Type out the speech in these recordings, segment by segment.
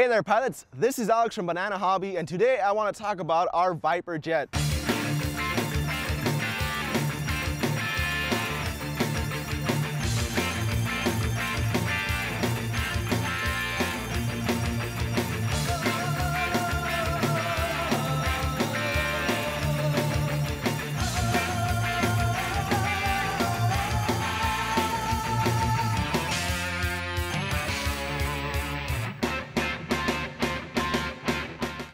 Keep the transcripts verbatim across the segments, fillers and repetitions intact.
Hey there pilots, this is Alex from Banana Hobby, and today I want to talk about our Viper Jet.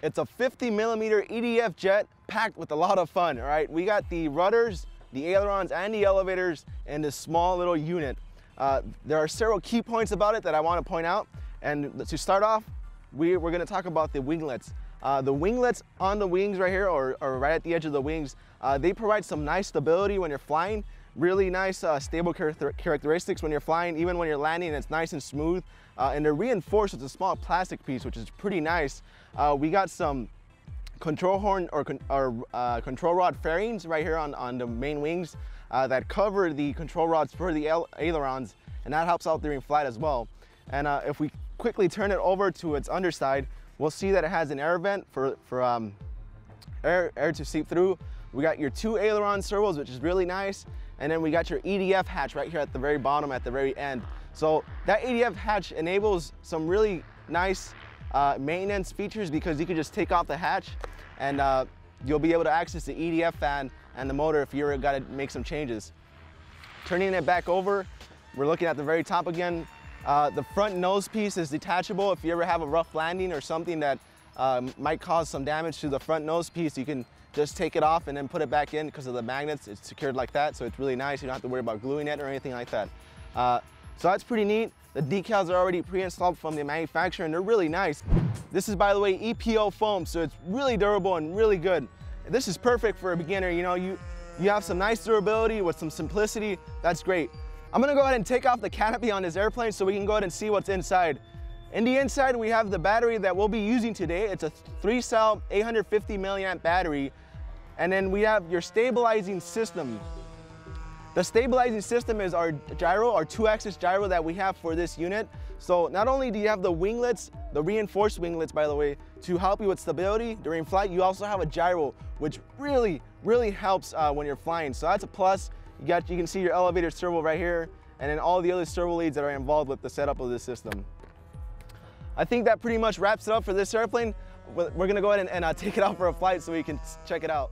It's a fifty millimeter E D F jet packed with a lot of fun, all right? We got the rudders, the ailerons, and the elevators in this small little unit. Uh, there are several key points about it that I want to point out. And to start off, we, we're going to talk about the winglets. Uh, the winglets on the wings right here, or, or right at the edge of the wings, uh, they provide some nice stability when you're flying. Really nice uh, stable char characteristics when you're flying, even when you're landing, it's nice and smooth. Uh, and they're reinforced with a small plastic piece, which is pretty nice. Uh, we got some control horn or, con or uh, control rod fairings right here on, on the main wings uh, that cover the control rods for the ail ailerons, and that helps out during flight as well. And uh, if we quickly turn it over to its underside, we'll see that it has an air vent for, for um, air, air to seep through. We got your two aileron servos, which is really nice. And then we got your E D F hatch right here at the very bottom, at the very end. So that E D F hatch enables some really nice uh, maintenance features, because you can just take off the hatch and uh, you'll be able to access the E D F fan and the motor if you've got to make some changes. Turning it back over, we're looking at the very top again. Uh, the front nose piece is detachable. If you ever have a rough landing or something that uh, might cause some damage to the front nose piece, you can just take it off and then put it back in. Because of the magnets, it's secured like that, so it's really nice. You don't have to worry about gluing it or anything like that. Uh, so that's pretty neat. The decals are already pre-installed from the manufacturer, and they're really nice. This is, by the way, E P O foam, so it's really durable and really good. This is perfect for a beginner. You know, you, you have some nice durability with some simplicity. That's great. I'm gonna go ahead and take off the canopy on this airplane so we can go ahead and see what's inside. In the inside, we have the battery that we'll be using today. It's a three-cell, eight hundred fifty milliamp battery. And then we have your stabilizing system. The stabilizing system is our gyro, our two-axis gyro that we have for this unit. So not only do you have the winglets, the reinforced winglets, by the way, to help you with stability during flight, you also have a gyro, which really, really helps uh, when you're flying. So that's a plus. You got, you can see your elevator servo right here, and then all the other servo leads that are involved with the setup of this system. I think that pretty much wraps it up for this airplane. We're gonna go ahead and, and uh, take it out for a flight so we can check it out.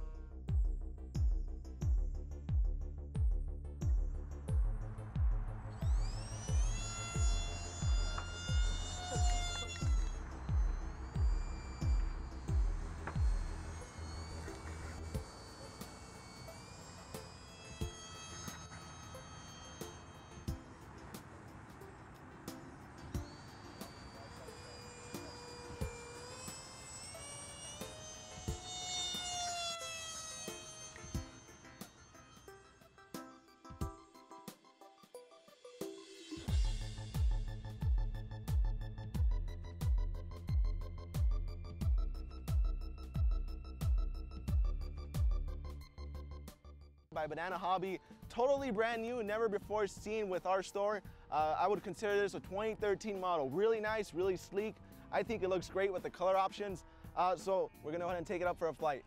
By Banana Hobby, totally brand new, never before seen with our store. Uh, I would consider this a twenty thirteen model. Really nice, really sleek. I think it looks great with the color options. Uh, so we're gonna go ahead and take it up for a flight.